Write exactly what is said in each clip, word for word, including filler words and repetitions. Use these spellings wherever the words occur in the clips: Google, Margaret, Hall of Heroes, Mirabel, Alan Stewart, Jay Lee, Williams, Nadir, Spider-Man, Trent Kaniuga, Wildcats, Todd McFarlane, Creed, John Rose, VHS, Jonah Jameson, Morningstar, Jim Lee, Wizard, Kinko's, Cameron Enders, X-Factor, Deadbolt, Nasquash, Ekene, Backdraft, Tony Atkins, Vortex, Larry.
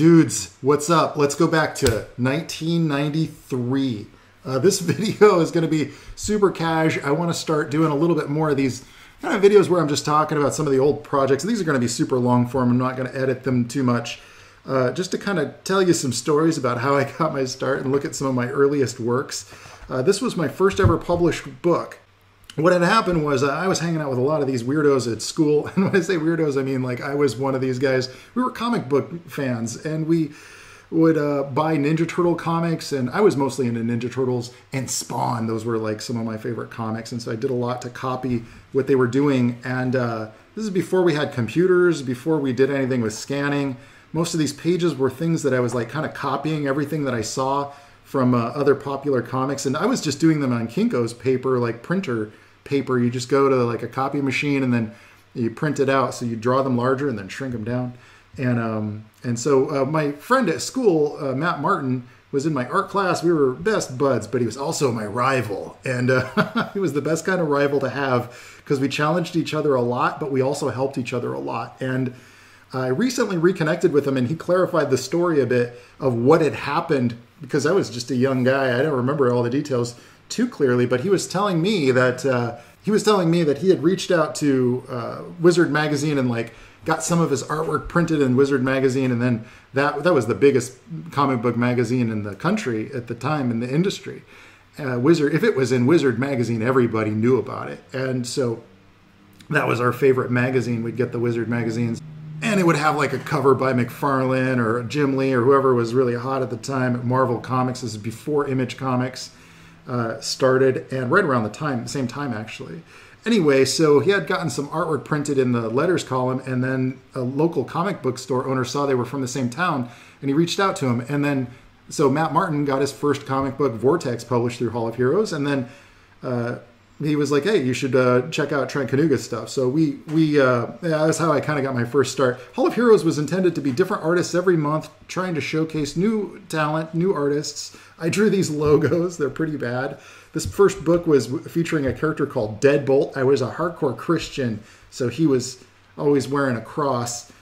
Dudes, what's up? Let's go back to nineteen ninety-three. Uh, this video is going to be super cash. I want to start doing a little bit more of these kind of videos where I'm just talking about some of the old projects. These are going to be super long form. I'm not going to edit them too much. Uh, just to kind of tell you some stories about how I got my start and look at some of my earliest works. Uh, this was my first ever published book. What had happened was uh, I was hanging out with a lot of these weirdos at school. And when I say weirdos, I mean like I was one of these guys. We were comic book fans and we would uh, buy Ninja Turtle comics. And I was mostly into Ninja Turtles and Spawn. Those were like some of my favorite comics. And so I did a lot to copy what they were doing. And uh, this is before we had computers, before we did anything with scanning. Most of these pages were things that I was like kind of copying everything that I saw from uh, other popular comics. And I was just doing them on Kinko's paper, like printer paper. You just go to like a copy machine and then you print it out. So you draw them larger and then shrink them down. And um, and so uh, my friend at school, uh, Matt Martin, was in my art class. We were best buds, but he was also my rival. And uh, he was the best kind of rival to have because we challenged each other a lot, but we also helped each other a lot. And I recently reconnected with him and he clarified the story a bit of what had happened because I was just a young guy. I don't remember all the details too clearly, but he was telling me that uh, he was telling me that he had reached out to uh, Wizard magazine and like got some of his artwork printed in Wizard magazine, and then that that was the biggest comic book magazine in the country at the time in the industry. Uh, Wizard, if it was in Wizard magazine, everybody knew about it, and so that was our favorite magazine. We'd get the Wizard magazines. And it would have like a cover by McFarlane or Jim Lee or whoever was really hot at the time at Marvel Comics. This is before Image Comics uh, started and right around the time, same time actually. Anyway, so he had gotten some artwork printed in the letters column, and then a local comic book store owner saw they were from the same town and he reached out to him. And then, so Matt Martin got his first comic book, Vortex, published through Hall of Heroes. And then uh, he was like, hey, you should uh, check out Trent Kaniuga's stuff. So we, we uh, yeah, that's how I kind of got my first start. Hall of Heroes was intended to be different artists every month, trying to showcase new talent, new artists. I drew these logos. They're pretty bad. This first book was featuring a character called Deadbolt. I was a hardcore Christian, so he was always wearing a cross.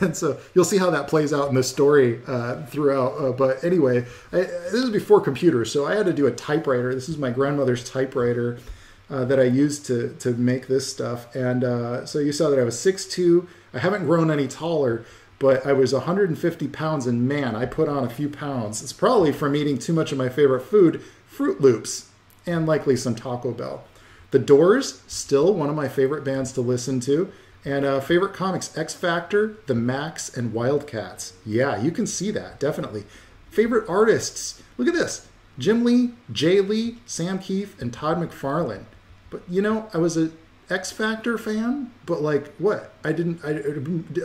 And so you'll see how that plays out in the story uh, throughout. Uh, but anyway, I, this is before computers, so I had to do a typewriter. This is my grandmother's typewriter. Uh, that I used to, to make this stuff. And uh, so you saw that I was six two. I haven't grown any taller, but I was one hundred fifty pounds, and man, I put on a few pounds. It's probably from eating too much of my favorite food, Fruit Loops, and likely some Taco Bell. The Doors, still one of my favorite bands to listen to. And uh, favorite comics, X-Factor, The Max, and Wildcats. Yeah, you can see that, definitely. Favorite artists, look at this. Jim Lee, Jay Lee, Sam Keith, and Todd McFarlane. But, you know, I was an X-Factor fan, but, like, what? I didn't, I,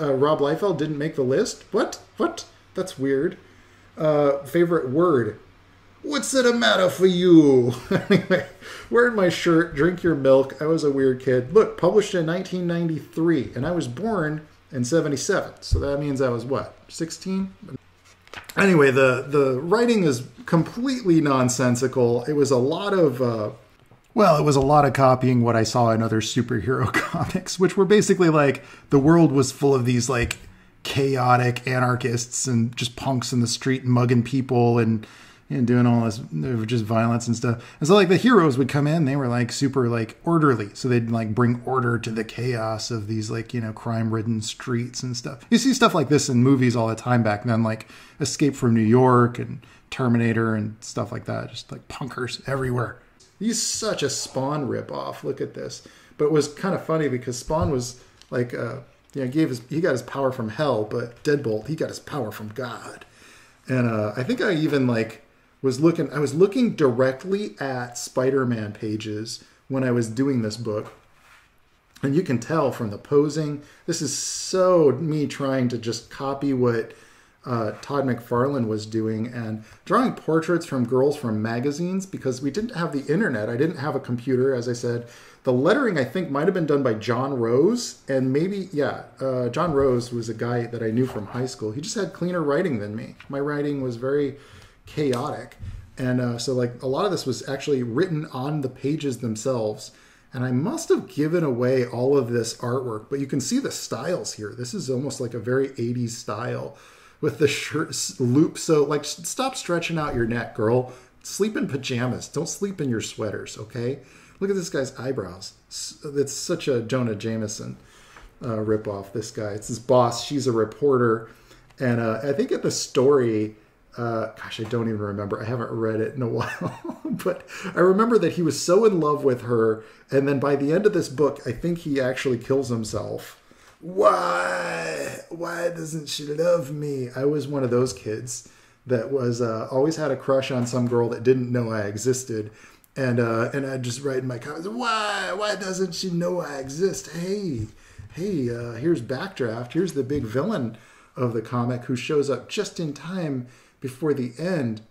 uh, Rob Liefeld didn't make the list? What? What? That's weird. Uh, favorite word. What's it a matter for you? Anyway, wearing my shirt, drink your milk. I was a weird kid. Look, published in nineteen ninety-three, and I was born in seventy-seven. So that means I was, what, sixteen? Anyway, the, the writing is completely nonsensical. It was a lot of... Uh, Well, it was a lot of copying what I saw in other superhero comics, which were basically like the world was full of these like chaotic anarchists and just punks in the street mugging people and, and doing all this just violence and stuff. And so like the heroes would come in, they were like super like orderly. So they'd like bring order to the chaos of these like, you know, crime ridden streets and stuff. You see stuff like this in movies all the time back then, like Escape from New York and Terminator and stuff like that. Just like punkers everywhere. He's such a Spawn ripoff. Look at this. But it was kind of funny because Spawn was like, uh, you know, gave his, he got his power from hell, but Deadbolt, he got his power from God. And uh, I think I even like was looking, I was looking directly at Spider-Man pages when I was doing this book. And you can tell from the posing, this is so me trying to just copy what Uh, Todd McFarlane was doing, and drawing portraits from girls from magazines because we didn't have the internet. I didn't have a computer, as I said. The lettering, I think, might have been done by John Rose, and maybe, yeah, uh, John Rose was a guy that I knew from high school. He just had cleaner writing than me. My writing was very chaotic, and uh, so like a lot of this was actually written on the pages themselves, and I must have given away all of this artwork, but you can see the styles here. This is almost like a very eighties style. with the shirt loop. So like, stop stretching out your neck, girl. Sleep in pajamas. Don't sleep in your sweaters, okay? Look at this guy's eyebrows. It's such a Jonah Jameson uh, ripoff, this guy. It's his boss. She's a reporter. And uh, I think in the story, uh, gosh, I don't even remember. I haven't read it in a while. But I remember that he was so in love with her. And then by the end of this book, I think he actually kills himself. Why? Why doesn't she love me? I was one of those kids that was uh, always had a crush on some girl that didn't know I existed. And uh, and I'd just write in my comments, why? Why doesn't she know I exist? Hey, hey, uh, here's Backdraft. Here's the big villain of the comic who shows up just in time before the end,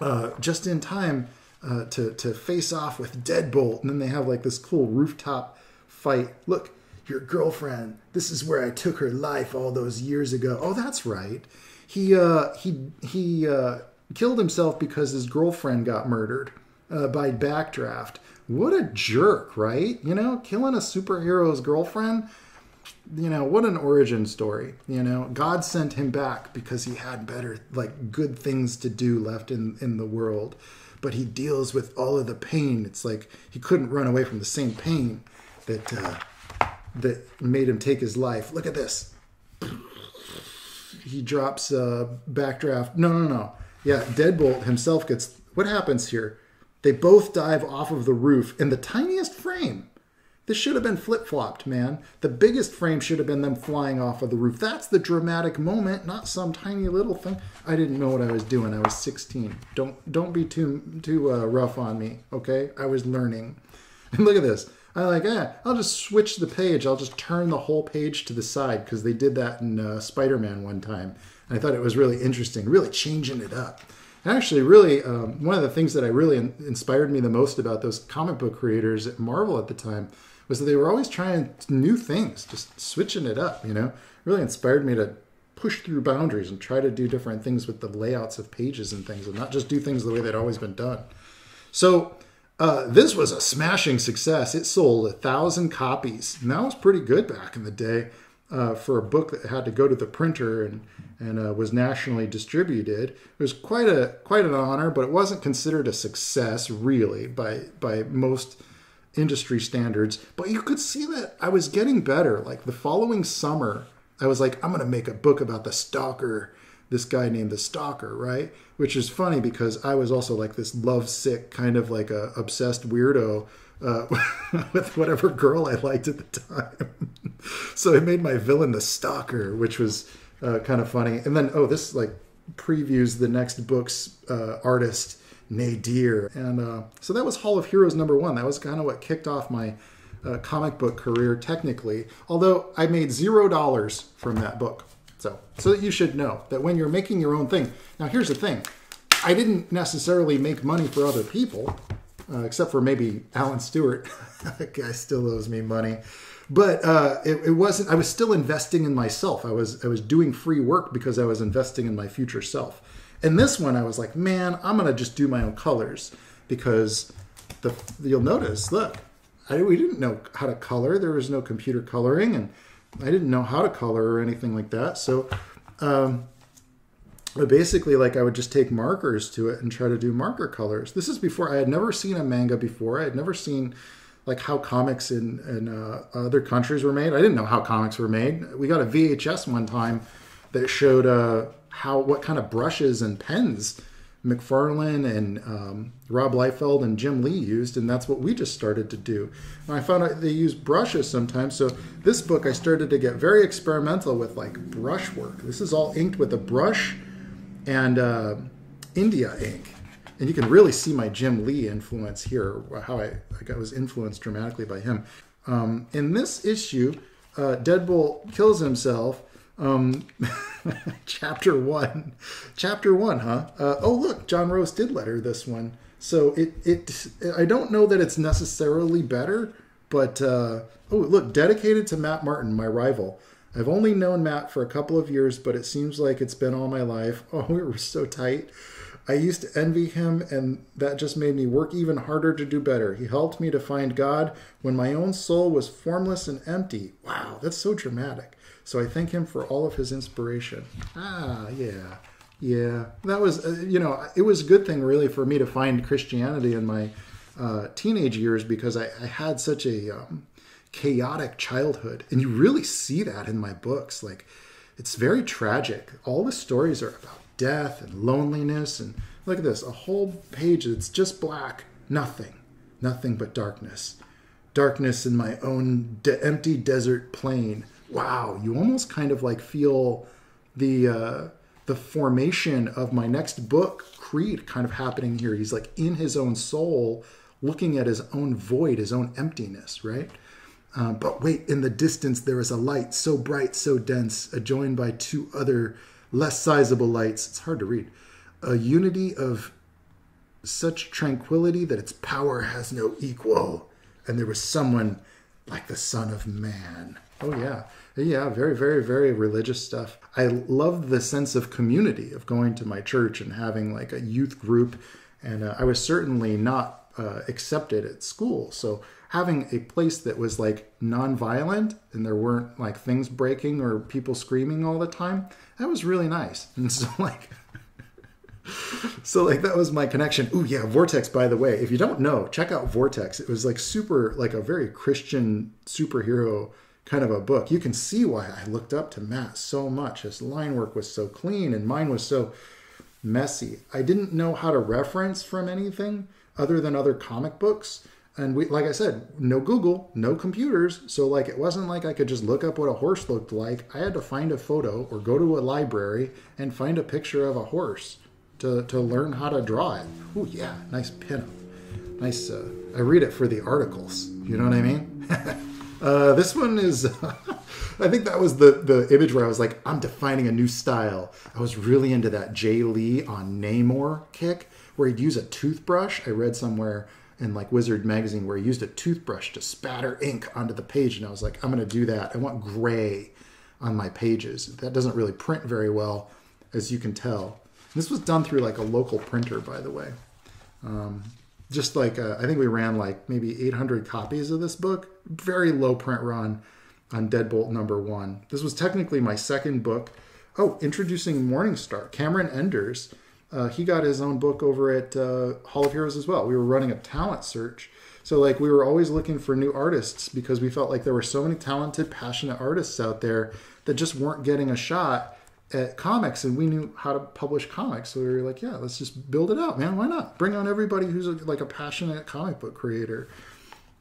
uh, just in time uh, to, to face off with Deadbolt. And then they have like this cool rooftop fight. Look, your girlfriend, this is where I took her life all those years ago. Oh, that's right. He, uh, he, he uh, killed himself because his girlfriend got murdered. Uh, by Backdraft. What a jerk, right? You know, killing a superhero's girlfriend. You know, what an origin story. You know, God sent him back because he had better, like, good things to do left in, in the world. But he deals with all of the pain. It's like he couldn't run away from the same pain that, uh, that made him take his life. Look at this. He drops uh, Backdraft. No, no, no. Yeah, Deadbolt himself gets... What happens here? They both dive off of the roof in the tiniest frame. This should have been flip-flopped, man. The biggest frame should have been them flying off of the roof. That's the dramatic moment, not some tiny little thing. I didn't know what I was doing. I was sixteen. Don't don't be too too uh, rough on me, okay? I was learning. And look at this. I'm like, eh, I'll just switch the page. I'll just turn the whole page to the side because they did that in uh, Spider-Man one time. And I thought it was really interesting, really changing it up. Actually, really, um, one of the things that I really in inspired me the most about those comic book creators at Marvel at the time was that they were always trying new things, just switching it up, you know? Really inspired me to push through boundaries and try to do different things with the layouts of pages and things and not just do things the way they'd always been done. So uh, this was a smashing success. It sold a thousand copies, and that was pretty good back in the day uh, for a book that had to go to the printer and and uh, was nationally distributed. It was quite a quite an honor, but it wasn't considered a success really by by most industry standards. But you could see that I was getting better. Like the following summer, I was like, I'm going to make a book about the Stalker, this guy named the Stalker, right? Which is funny because I was also like this lovesick kind of like a obsessed weirdo uh, with whatever girl I liked at the time. So I made my villain the Stalker, which was... Uh, kind of funny. And then, oh, this like previews the next book's uh, artist, Nadir. And uh, so that was Hall of Heroes number one. That was kind of what kicked off my uh, comic book career technically, although I made zero dollars from that book. So, so that you should know that when you're making your own thing. Now, here's the thing. I didn't necessarily make money for other people, uh, except for maybe Alan Stewart. That guy still owes me money. But uh, it, it wasn't. I was still investing in myself. I was I was doing free work because I was investing in my future self. And this one, I was like, man, I'm gonna just do my own colors because the you'll notice. Look, I, we didn't know how to color. There was no computer coloring, and I didn't know how to color or anything like that. So, um, but basically, like I would just take markers to it and try to do marker colors. This is before I had never seen a manga before. I had never seen. Like how comics in, in uh, other countries were made. I didn't know how comics were made. We got a V H S one time that showed uh, how what kind of brushes and pens McFarlane and um, Rob Liefeld and Jim Lee used, and that's what we just started to do. And I found out they use brushes sometimes, so this book I started to get very experimental with like brush work. This is all inked with a brush and uh, India ink. And you can really see my Jim Lee influence here, how I, like I was influenced dramatically by him. Um, in this issue, uh, Deadbolt kills himself. Um, chapter one. Chapter one, huh? Uh, oh, look, John Rose did letter this one. So it, it, I don't know that it's necessarily better, but, uh, oh, look, dedicated to Matt Martin, my rival. I've only known Matt for a couple of years, but it seems like it's been all my life. Oh, we were so tight. I used to envy him, and that just made me work even harder to do better. He helped me to find God when my own soul was formless and empty. Wow, that's so dramatic. So I thank him for all of his inspiration. Ah, yeah. Yeah. That was, uh, you know, it was a good thing really for me to find Christianity in my uh, teenage years, because I, I had such a um, chaotic childhood. And you really see that in my books. Like, it's very tragic. All the stories are about death and loneliness. And look at this, a whole page that's just black. Nothing. Nothing but darkness. Darkness in my own de- empty desert plain. Wow. You almost kind of like feel the... Uh, the formation of my next book, Creed, kind of happening here. He's like in his own soul, looking at his own void, his own emptiness, right? Um, but wait, in the distance, there is a light so bright, so dense, adjoined by two other less sizable lights. It's hard to read. A unity of such tranquility that its power has no equal. And there was someone like the Son of Man. Oh, yeah. Yeah, very, very, very religious stuff. I loved the sense of community of going to my church and having like a youth group. And uh, I was certainly not uh, accepted at school. So having a place that was like nonviolent and there weren't like things breaking or people screaming all the time, that was really nice. And so like... So like that was my connection. Oh yeah, Vortex, by the way. If you don't know, check out Vortex. It was like super, like a very Christian superhero kind of a book. You can see why I looked up to Matt so much. His line work was so clean and mine was so messy. I didn't know how to reference from anything other than other comic books. And we, like I said, no Google, no computers. So like, it wasn't like I could just look up what a horse looked like. I had to find a photo or go to a library and find a picture of a horse to, to learn how to draw it. Oh yeah, nice pinup. Nice, uh, I read it for the articles. You know what I mean? Uh, this one is, I think that was the, the image where I was like, I'm defining a new style. I was really into that Jay Lee on Namor kick where he'd use a toothbrush. I read somewhere in like Wizard magazine where he used a toothbrush to spatter ink onto the page. And I was like, I'm going to do that. I want gray on my pages. That doesn't really print very well, as you can tell. And this was done through like a local printer, by the way. Um, Just like, uh, I think we ran like maybe eight hundred copies of this book. Very low print run on Deadbolt number one. This was technically my second book. Oh, introducing Morningstar. Cameron Enders, uh, he got his own book over at uh, Hall of Heroes as well. We were running a talent search. So like we were always looking for new artists because we felt like there were so many talented, passionate artists out there that just weren't getting a shot at comics, and we knew how to publish comics, so we were like, yeah, let's just build it out, man. Why not bring on everybody who's a, like a passionate comic book creator?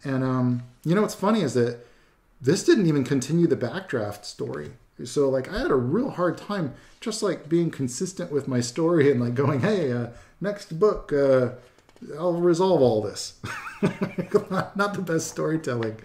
And um you know what's funny is that this didn't even continue the Backdraft story. So like I had a real hard time just like being consistent with my story and like going, hey, uh next book, uh I'll resolve all this. Not the best storytelling.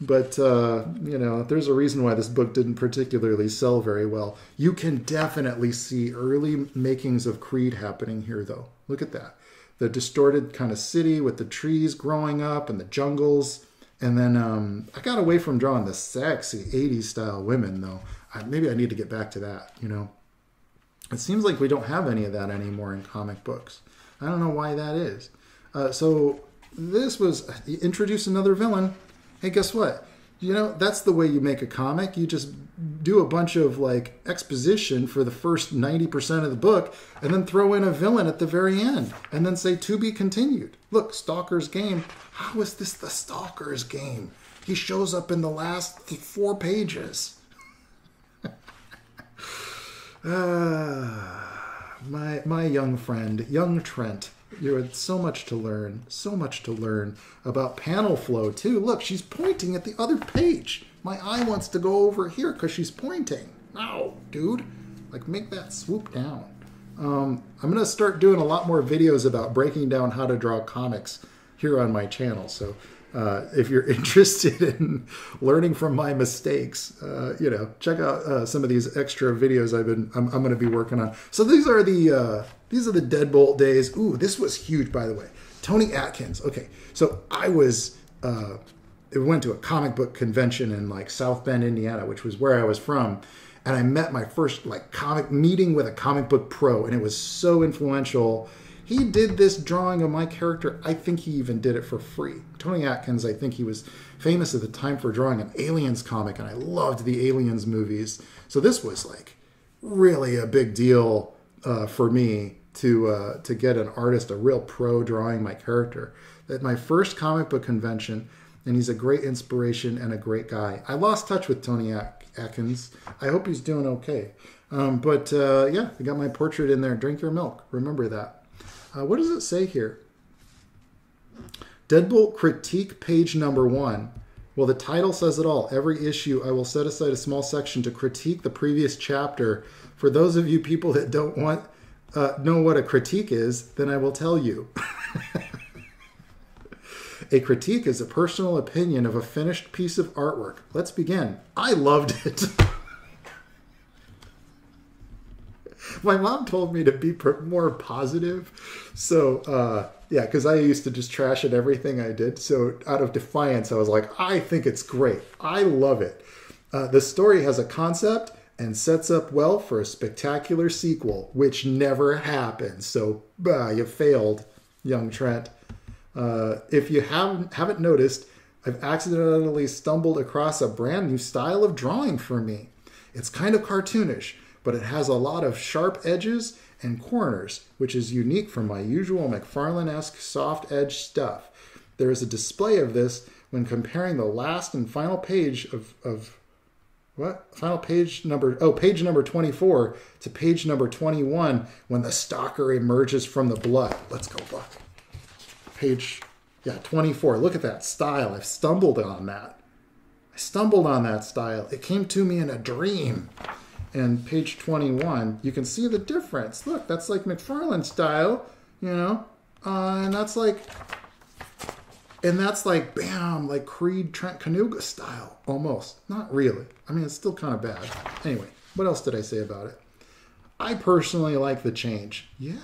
But, uh, you know, there's a reason why this book didn't particularly sell very well. You can definitely see early makings of Creed happening here, though. Look at that. The distorted kind of city with the trees growing up and the jungles. And then um, I got away from drawing the sexy eighties-style women, though. I, maybe I need to get back to that, you know. It seems like we don't have any of that anymore in comic books. I don't know why that is. Uh, so this was... Uh, introduce another villain... Hey, guess what? You know, that's the way you make a comic. You just do a bunch of like exposition for the first ninety percent of the book and then throw in a villain at the very end and then say to be continued. Look, Stalker's Game. How is this the Stalker's Game? He shows up in the last four pages. ah, my, my young friend, young Trent. You had so much to learn, so much to learn about panel flow, too. Look, she's pointing at the other page. My eye wants to go over here because she's pointing. No, dude. Like, make that swoop down. Um, I'm going to start doing a lot more videos about breaking down how to draw comics here on my channel. So uh, if you're interested in learning from my mistakes, uh, you know, check out uh, some of these extra videos I've been, I'm, I'm going to be working on. So these are the... Uh, These are the Deadbolt days. Ooh, this was huge, by the way. Tony Atkins. Okay, so I was, uh, I went to a comic book convention in like South Bend, Indiana, which was where I was from. And I met my first like comic meeting with a comic book pro. And it was so influential He did this drawing of my character. I think he even did it for free. Tony Atkins, I think he was famous at the time for drawing an Aliens comic, and I loved the Aliens movies. So this was like really a big deal uh, for me to uh, to get an artist, a real pro, drawing my character. At my first comic book convention, and he's a great inspiration and a great guy. I lost touch with Tony Atkins. I hope he's doing okay. Um, but uh, yeah, I got my portrait in there. Drink your milk. Remember that. Uh, what does it say here? Deadbolt critique page number one. Well, the title says it all. Every issue, I will set aside a small section to critique the previous chapter. For those of you people that don't want uh, know what a critique is, then I will tell you. A critique is a personal opinion of a finished piece of artwork. Let's begin. I loved it. My mom told me to be more positive. So, uh, yeah, because I used to just trash at everything I did. So out of defiance, I was like, I think it's great. I love it. Uh, the story has a concept and sets up well for a spectacular sequel, which never happened. So bah, you failed, young Trent. Uh, if you haven't, haven't noticed, I've accidentally stumbled across a brand new style of drawing for me. It's kind of cartoonish, but it has a lot of sharp edges and corners, which is unique from my usual McFarlane-esque soft edge stuff. There is a display of this when comparing the last and final page of, of what? Final page number, oh, page number twenty-four to page number twenty-one when the stalker emerges from the blood. Let's go, Buck. Page, yeah, twenty-four. Look at that style. I've stumbled on that. I stumbled on that style. It came to me in a dream. And page twenty-one, you can see the difference. Look, that's like McFarlane style, you know? Uh, and that's like, and that's like, bam, like Creed, Trent Kaniuga style, almost. Not really. I mean, it's still kind of bad. Anyway, what else did I say about it? I personally like the change. Yeah.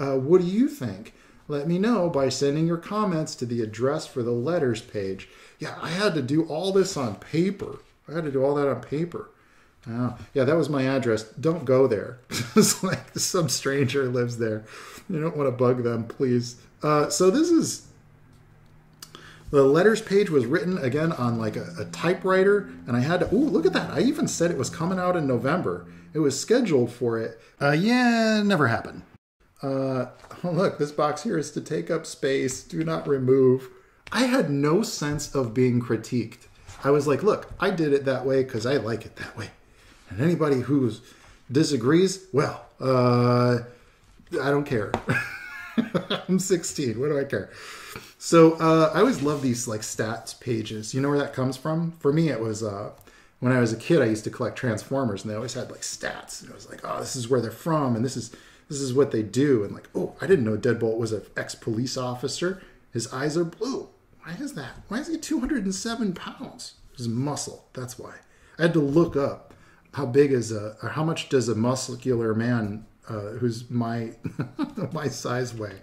Uh, what do you think? Let me know by sending your comments to the address for the letters page. Yeah, I had to do all this on paper. I had to do all that on paper. Oh, yeah, that was my address. Don't go there. It's like some stranger lives there. You don't want to bug them, please. Uh, so this is... The letters page was written, again, on like a, a typewriter. And I had to... Ooh, look at that. I even said it was coming out in November. It was scheduled for it. Uh, yeah, never happened. Uh, oh, look, this box here is to take up space. Do not remove. I had no sense of being critiqued. I was like, look, I did it that way because I like it that way. And anybody who disagrees, well, uh, I don't care. I'm sixteen. What do I care? So uh, I always love these like stats pages. You know where that comes from? For me, it was... Uh, when I was a kid, I used to collect Transformers, and they always had like stats. And I was like, oh, this is where they're from, and this is... This is what they do. And like, oh, I didn't know Deadbolt was an ex-police officer. His eyes are blue. Why is that? Why is he two hundred seven pounds? His muscle. That's why. I had to look up how big is a, or how much does a muscular man uh, who's my, my size weigh?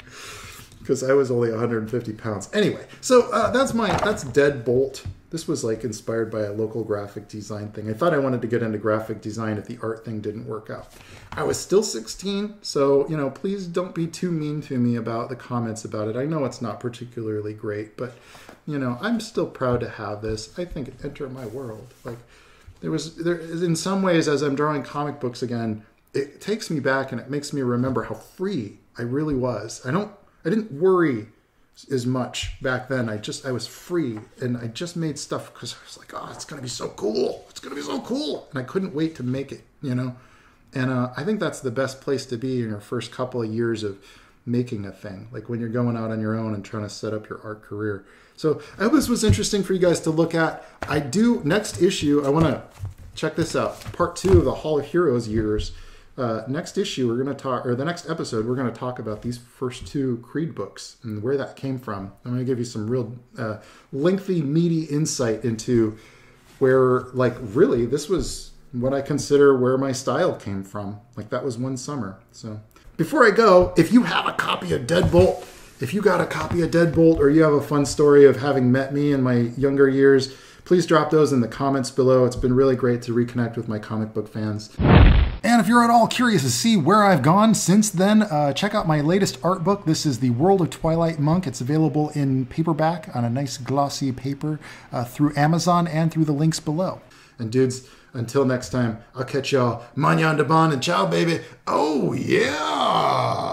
Because I was only one hundred fifty pounds. Anyway, so uh, that's my, that's Deadbolt. This was like inspired by a local graphic design thing. I thought I wanted to get into graphic design if the art thing didn't work out. I was still sixteen, so, you know, please don't be too mean to me about the comments about it. I know it's not particularly great, but, you know, I'm still proud to have this. I think it entered my world. Like, there was, there, in some ways, as I'm drawing comic books again, it takes me back and it makes me remember how free I really was. I don't, I didn't worry as much back then. I just, I was free and I just made stuff because I was like, oh, it's going to be so cool. It's going to be so cool. And I couldn't wait to make it, you know? And uh, I think that's the best place to be in your first couple of years of making a thing, like when you're going out on your own and trying to set up your art career. So I hope this was interesting for you guys to look at. I do, next issue, I want to check this out. Part two of the Hall of Heroes years. Uh, next issue, we're going to talk, or the next episode, we're going to talk about these first two Creed books and where that came from. I'm going to give you some real uh, lengthy, meaty insight into where, like, really, this was what I consider where my style came from. Like, that was one summer. So, before I go, if you have a copy of Deadbolt, if you got a copy of Deadbolt, or you have a fun story of having met me in my younger years, please drop those in the comments below. It's been really great to reconnect with my comic book fans. And if you're at all curious to see where I've gone since then, uh, check out my latest art book. This is The World of Twilight Monk. It's available in paperback on a nice glossy paper uh, through Amazon and through the links below. And dudes, until next time, I'll catch y'all. Mañana de bon and ciao, baby. Oh, yeah.